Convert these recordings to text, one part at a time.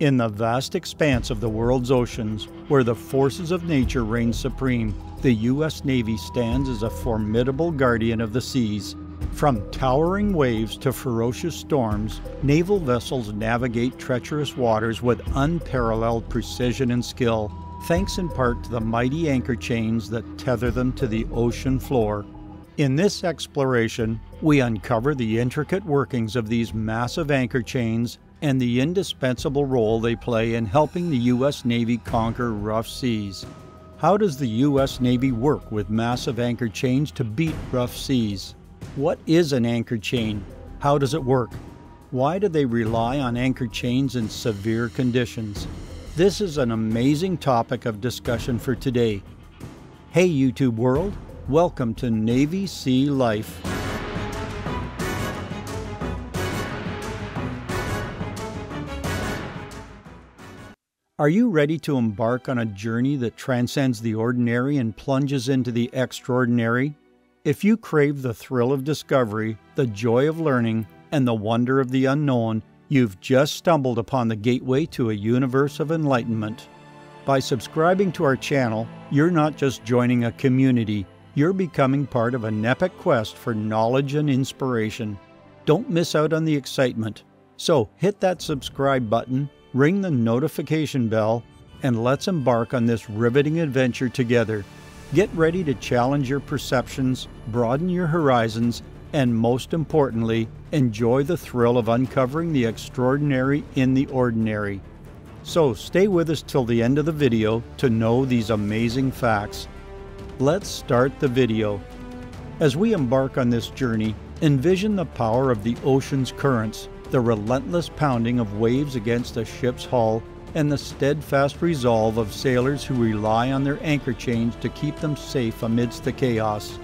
In the vast expanse of the world's oceans, where the forces of nature reign supreme, the U.S. Navy stands as a formidable guardian of the seas. From towering waves to ferocious storms, naval vessels navigate treacherous waters with unparalleled precision and skill, thanks in part to the mighty anchor chains that tether them to the ocean floor. In this exploration, we uncover the intricate workings of these massive anchor chains and the indispensable role they play in helping the U.S. Navy conquer rough seas. How does the U.S. Navy work with massive anchor chains to beat rough seas? What is an anchor chain? How does it work? Why do they rely on anchor chains in severe conditions? This is an amazing topic of discussion for today. Hey YouTube world, welcome to Navy-Sea Life. Are you ready to embark on a journey that transcends the ordinary and plunges into the extraordinary? If you crave the thrill of discovery, the joy of learning, and the wonder of the unknown, you've just stumbled upon the gateway to a universe of enlightenment. By subscribing to our channel, you're not just joining a community, you're becoming part of an epic quest for knowledge and inspiration. Don't miss out on the excitement. So hit that subscribe button, ring the notification bell, and let's embark on this riveting adventure together. Get ready to challenge your perceptions, broaden your horizons, and most importantly, enjoy the thrill of uncovering the extraordinary in the ordinary. So stay with us till the end of the video to know these amazing facts. Let's start the video. As we embark on this journey, envision the power of the ocean's currents, the relentless pounding of waves against a ship's hull, and the steadfast resolve of sailors who rely on their anchor chains to keep them safe amidst the chaos.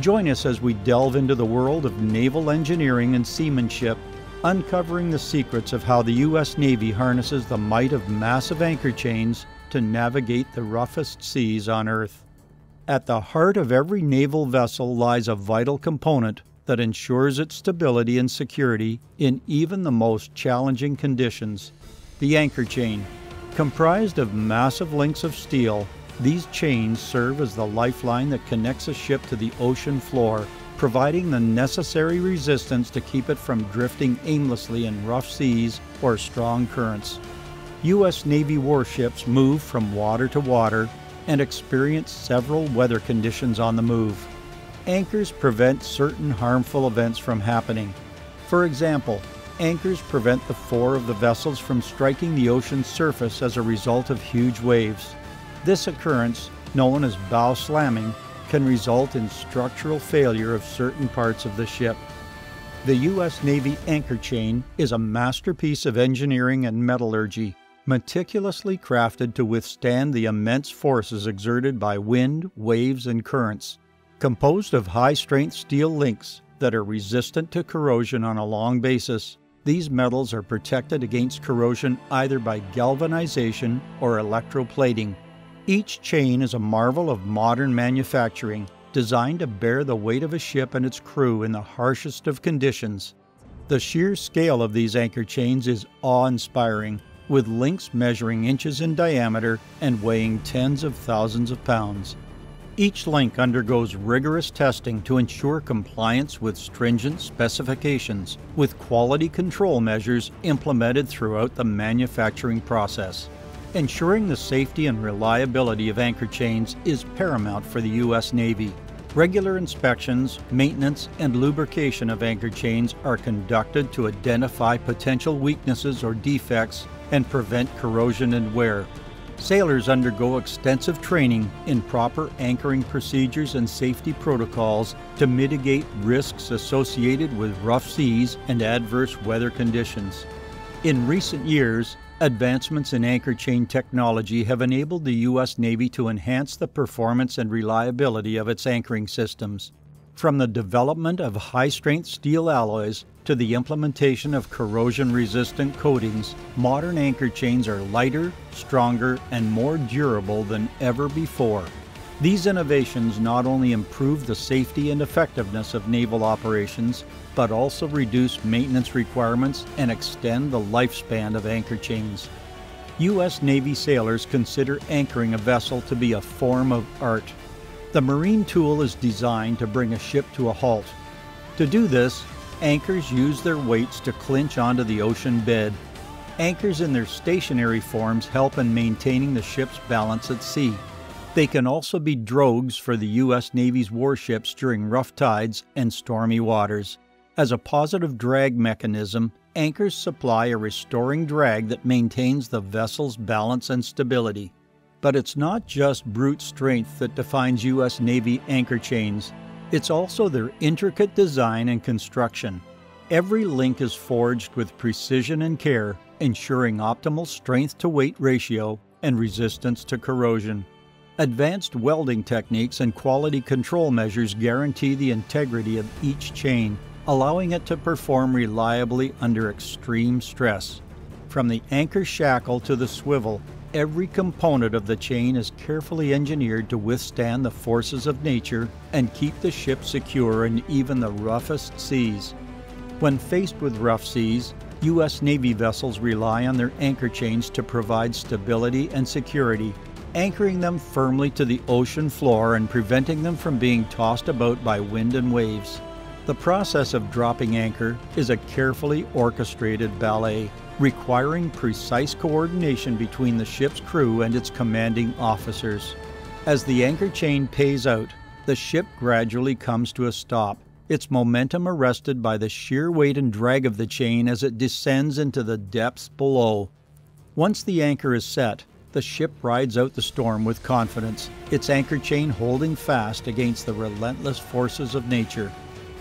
Join us as we delve into the world of naval engineering and seamanship, uncovering the secrets of how the U.S. Navy harnesses the might of massive anchor chains to navigate the roughest seas on Earth. At the heart of every naval vessel lies a vital component that ensures its stability and security in even the most challenging conditions. The anchor chain. Comprised of massive links of steel, these chains serve as the lifeline that connects a ship to the ocean floor, providing the necessary resistance to keep it from drifting aimlessly in rough seas or strong currents. U.S. Navy warships move from water to water and experience several weather conditions on the move. Anchors prevent certain harmful events from happening. For example, anchors prevent the fore of the vessels from striking the ocean's surface as a result of huge waves. This occurrence, known as bow slamming, can result in structural failure of certain parts of the ship. The U.S. Navy anchor chain is a masterpiece of engineering and metallurgy, meticulously crafted to withstand the immense forces exerted by wind, waves, and currents. Composed of high-strength steel links that are resistant to corrosion on a long basis, these metals are protected against corrosion either by galvanization or electroplating. Each chain is a marvel of modern manufacturing, designed to bear the weight of a ship and its crew in the harshest of conditions. The sheer scale of these anchor chains is awe-inspiring, with links measuring inches in diameter and weighing tens of thousands of pounds. Each link undergoes rigorous testing to ensure compliance with stringent specifications, with quality control measures implemented throughout the manufacturing process. Ensuring the safety and reliability of anchor chains is paramount for the U.S. Navy. Regular inspections, maintenance, and lubrication of anchor chains are conducted to identify potential weaknesses or defects and prevent corrosion and wear. Sailors undergo extensive training in proper anchoring procedures and safety protocols to mitigate risks associated with rough seas and adverse weather conditions. In recent years, advancements in anchor chain technology have enabled the U.S. Navy to enhance the performance and reliability of its anchoring systems. From the development of high-strength steel alloys to the implementation of corrosion-resistant coatings, modern anchor chains are lighter, stronger, and more durable than ever before. These innovations not only improve the safety and effectiveness of naval operations, but also reduce maintenance requirements and extend the lifespan of anchor chains. U.S. Navy sailors consider anchoring a vessel to be a form of art. The marine tool is designed to bring a ship to a halt. To do this, anchors use their weights to clinch onto the ocean bed. Anchors in their stationary forms help in maintaining the ship's balance at sea. They can also be drogues for the U.S. Navy's warships during rough tides and stormy waters. As a positive drag mechanism, anchors supply a restoring drag that maintains the vessel's balance and stability. But it's not just brute strength that defines U.S. Navy anchor chains. It's also their intricate design and construction. Every link is forged with precision and care, ensuring optimal strength-to-weight ratio and resistance to corrosion. Advanced welding techniques and quality control measures guarantee the integrity of each chain, allowing it to perform reliably under extreme stress. From the anchor shackle to the swivel, every component of the chain is carefully engineered to withstand the forces of nature and keep the ship secure in even the roughest seas. When faced with rough seas, U.S. Navy vessels rely on their anchor chains to provide stability and security, anchoring them firmly to the ocean floor and preventing them from being tossed about by wind and waves. The process of dropping anchor is a carefully orchestrated ballet, requiring precise coordination between the ship's crew and its commanding officers. As the anchor chain pays out, the ship gradually comes to a stop, its momentum arrested by the sheer weight and drag of the chain as it descends into the depths below. Once the anchor is set, the ship rides out the storm with confidence, its anchor chain holding fast against the relentless forces of nature.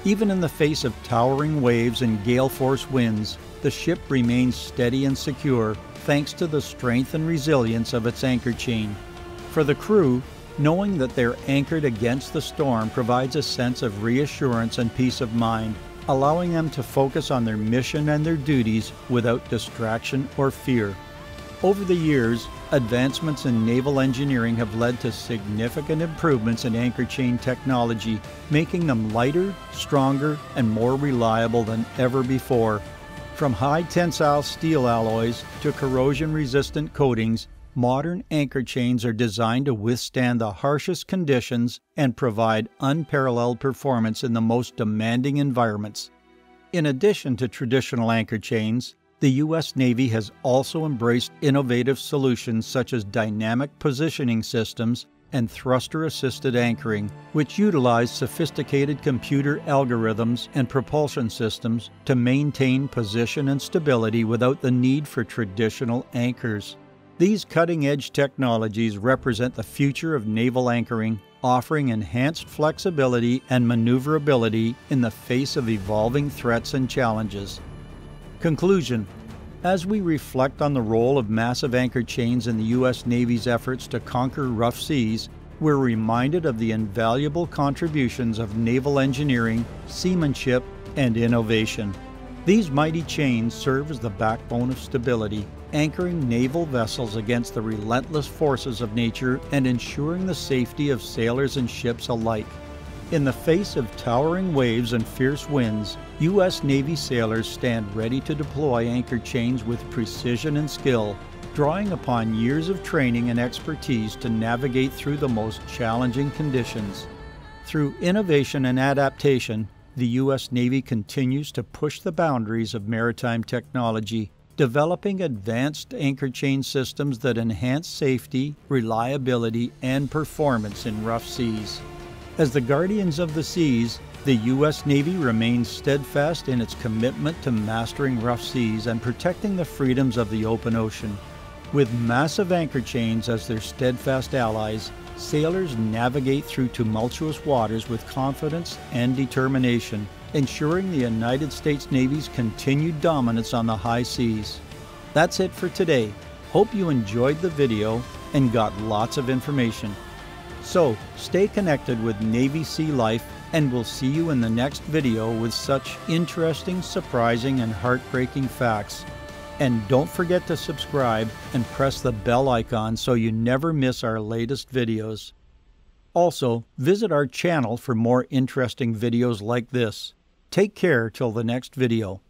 Even in the face of towering waves and gale-force winds, the ship remains steady and secure thanks to the strength and resilience of its anchor chain. For the crew, knowing that they're anchored against the storm provides a sense of reassurance and peace of mind, allowing them to focus on their mission and their duties without distraction or fear. Over the years, advancements in naval engineering have led to significant improvements in anchor chain technology, making them lighter, stronger, and more reliable than ever before. From high tensile steel alloys to corrosion-resistant coatings, modern anchor chains are designed to withstand the harshest conditions and provide unparalleled performance in the most demanding environments. In addition to traditional anchor chains, the U.S. Navy has also embraced innovative solutions such as dynamic positioning systems and thruster-assisted anchoring, which utilize sophisticated computer algorithms and propulsion systems to maintain position and stability without the need for traditional anchors. These cutting-edge technologies represent the future of naval anchoring, offering enhanced flexibility and maneuverability in the face of evolving threats and challenges. Conclusion. As we reflect on the role of massive anchor chains in the U.S. Navy's efforts to conquer rough seas, we're reminded of the invaluable contributions of naval engineering, seamanship, and innovation. These mighty chains serve as the backbone of stability, anchoring naval vessels against the relentless forces of nature and ensuring the safety of sailors and ships alike. In the face of towering waves and fierce winds, U.S. Navy sailors stand ready to deploy anchor chains with precision and skill, drawing upon years of training and expertise to navigate through the most challenging conditions. Through innovation and adaptation, the U.S. Navy continues to push the boundaries of maritime technology, developing advanced anchor chain systems that enhance safety, reliability, and performance in rough seas. As the guardians of the seas, the U.S. Navy remains steadfast in its commitment to mastering rough seas and protecting the freedoms of the open ocean. With massive anchor chains as their steadfast allies, sailors navigate through tumultuous waters with confidence and determination, ensuring the United States Navy's continued dominance on the high seas. That's it for today. Hope you enjoyed the video and got lots of information. So, stay connected with Navy-Sea Life, and we'll see you in the next video with such interesting, surprising, and heartbreaking facts. And don't forget to subscribe and press the bell icon so you never miss our latest videos. Also, visit our channel for more interesting videos like this. Take care till the next video.